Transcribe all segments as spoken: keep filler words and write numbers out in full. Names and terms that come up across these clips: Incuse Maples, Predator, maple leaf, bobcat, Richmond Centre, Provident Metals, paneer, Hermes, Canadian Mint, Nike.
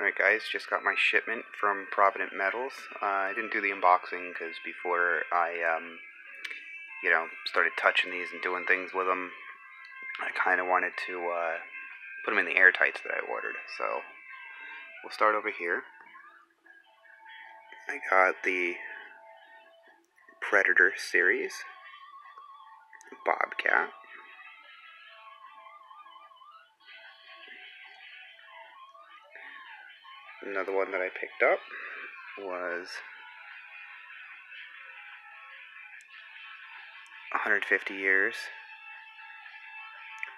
Alright guys, just got my shipment from Provident Metals. Uh, I didn't do the unboxing because before I, um, you know, started touching these and doing things with them, I kind of wanted to uh, put them in the airtights that I ordered. So, we'll start over here. I got the Predator series, Bobcat. Another one that I picked up was one hundred fifty years.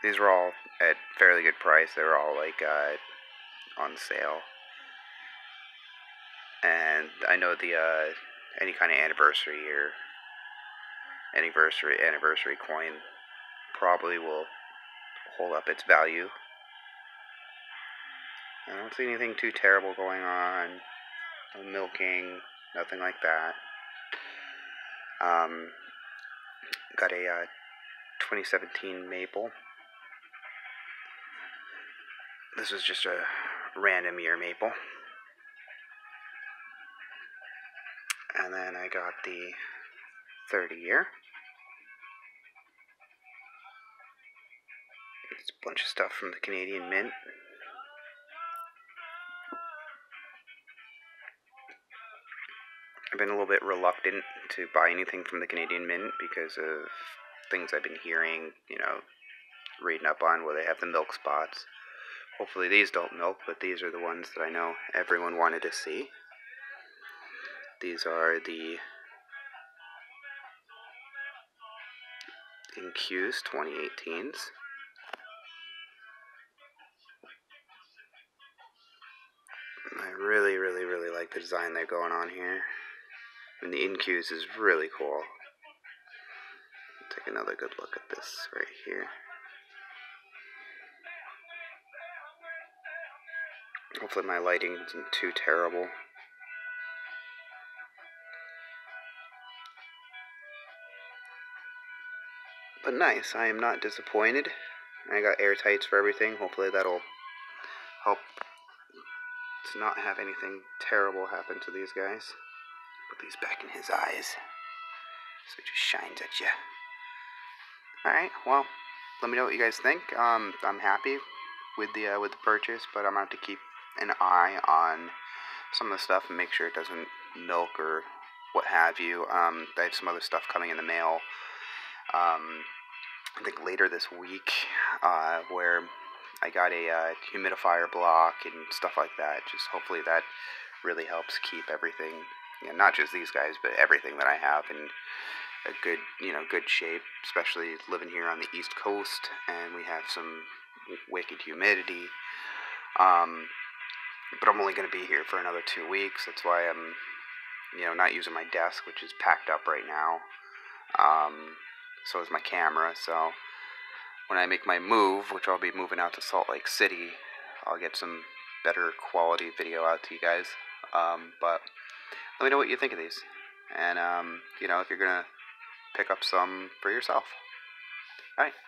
These were all at fairly good price. They were all like uh, on sale. And I know the uh, any kind of anniversary or anniversary anniversary coin probably will hold up its value. I don't see anything too terrible going on, no milking, nothing like that. Um, got a uh, twenty seventeen maple. This was just a random year maple. And then I got the thirty year. It's a bunch of stuff from the Canadian Mint. I've been a little bit reluctant to buy anything from the Canadian Mint because of things I've been hearing, you know, reading up on, where they have the milk spots. Hopefully these don't milk, but these are the ones that I know everyone wanted to see. These are the Incuse twenty eighteens. I really, really, really like the design they're going on here. And the Incuse is really cool. Take another good look at this right here. Hopefully my lighting isn't too terrible. But nice, I am not disappointed. I got airtights for everything. Hopefully that'll help to not have anything terrible happen to these guys. Put these back in his eyes, so it just shines at you. Alright, well, let me know what you guys think. Um, I'm happy with the uh, with the purchase, but I'm going to have to keep an eye on some of the stuff and make sure it doesn't milk or what have you. Um, I have some other stuff coming in the mail, um, I think later this week, uh, where I got a uh, humidifier block and stuff like that. Just hopefully that really helps keep everything, you know, not just these guys, but everything that I have in a good, you know, good shape, especially living here on the East Coast, and we have some wicked humidity. Um, but I'm only going to be here for another two weeks. That's why I'm, you know, not using my desk, which is packed up right now. Um, so is my camera. So when I make my move, which I'll be moving out to Salt Lake City, I'll get some better quality video out to you guys. Um, but let me know what you think of these, and um, you know, if you're gonna pick up some for yourself. All right.